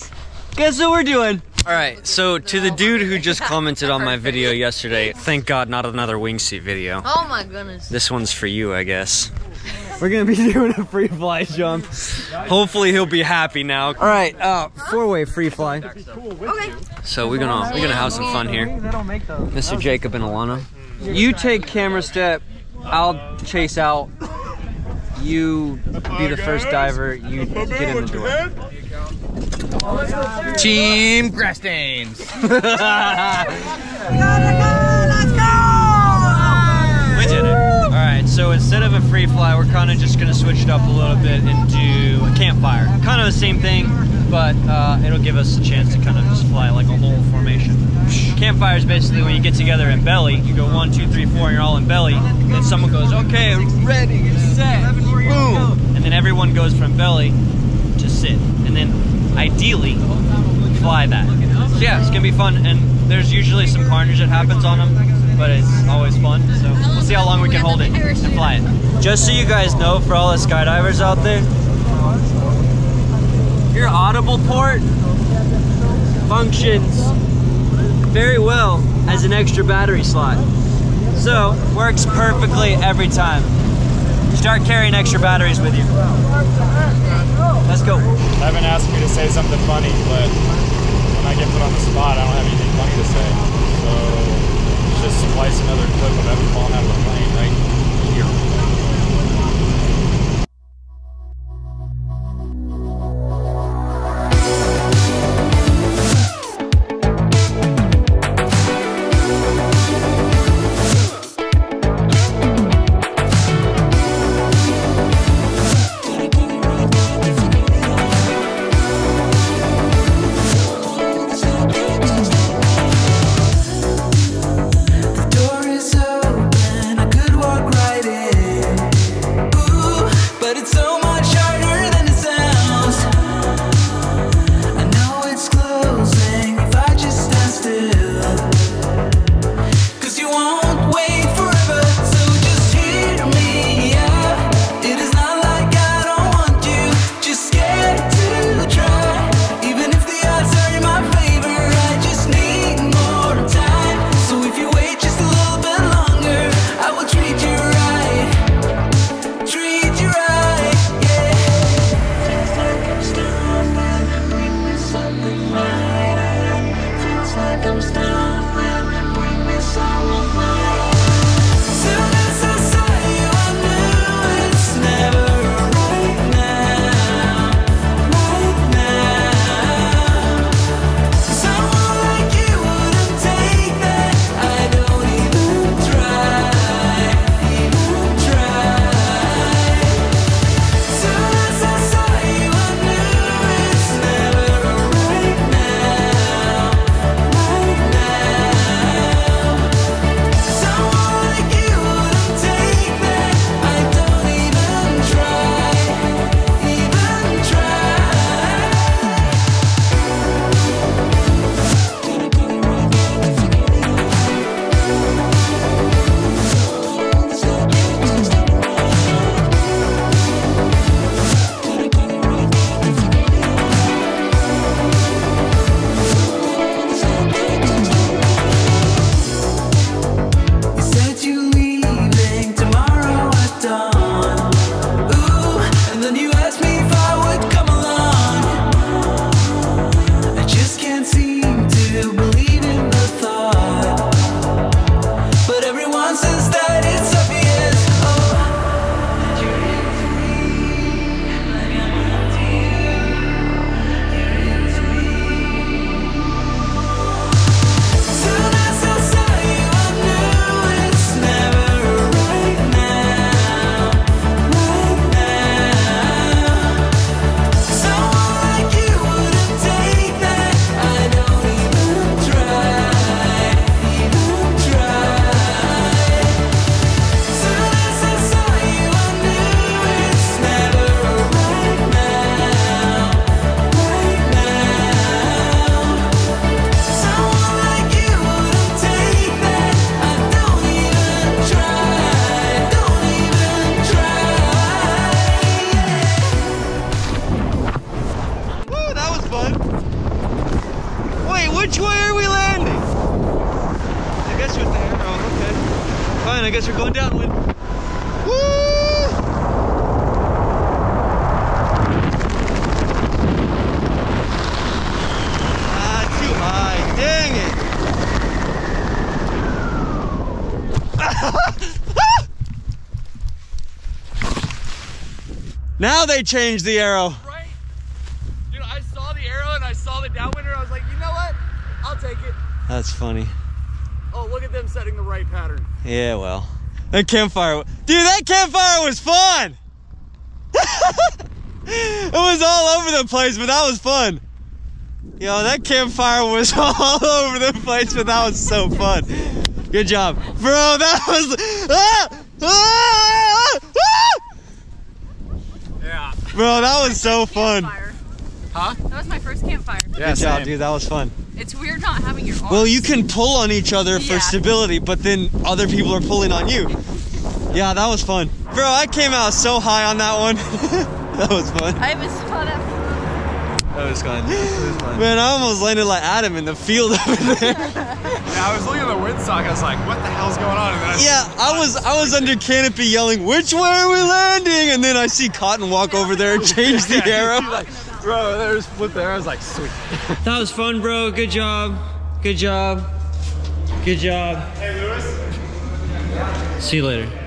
Thanks. Guess what we're doing? Alright, so to the dude who just commented on my video yesterday, thank God, not another wingsuit video. Oh my goodness. This one's for you, I guess. We're gonna be doing a free fly jump. Hopefully he'll be happy now. Alright, four-way free fly. Okay. So we're gonna have some fun here. Mr. Jacob and Alana. You take camera step, I'll chase out. You be the first diver, you get in the door. Team Grass Stains! Let's go, let's go! We did it. Alright, so instead of a free fly, we're kind of just going to switch it up a little bit and do a campfire. Kind of the same thing, but it'll give us a chance to kind of just fly like a whole formation. Campfire is basically when you get together in belly, you go 1, 2, 3, 4, and you're all in belly, and then someone goes, okay, ready, set, boom, and then everyone goes from belly to sit, and then ideally fly that. So yeah, it's going to be fun, and there's usually some carnage that happens on them, but it's always fun, so we'll see how long we can hold it and fly it. Just so you guys know, for all the skydivers out there, your audible port functions very well as an extra battery slot. So, works perfectly every time. Start carrying extra batteries with you. Let's go. Evan asked me to say something funny, but when I get put on the spot, I don't have anything funny to say. So, just splice another clip of Evan falling out of the plane right here. Walk I guess we're going downwind. Too high. Dang it. Now they changed the arrow. Right? Dude, I saw the arrow and I saw the downwinder. I was like, you know what? I'll take it. That's funny. Oh, look at them setting the right pattern. Yeah, well. That campfire. Dude, that campfire was fun! It was all over the place, but that was fun. Yo, that campfire was all over the place, but that was so fun. Good job. Bro, that was. Yeah. Bro, that was so fun. Campfire. Huh? That was my first campfire. Yeah, good job, dude. That was fun. It's weird not having your arms. Well, you can pull on each other for stability, but then other people are pulling on you. Yeah, that was fun. Bro, I came out so high on that one. That was fun. I was caught up. That was fun. Man, I almost landed like Adam in the field over there. Yeah, I was looking at the windsock. I was like, what the hell's going on? And then I was under canopy yelling, which way are we landing? And then I see Cotton walk over there and change the arrow. Bro, there was flip there. I was like, sweet. That was fun, bro. Good job. Good job. Good job. Hey, Lewis. See you later.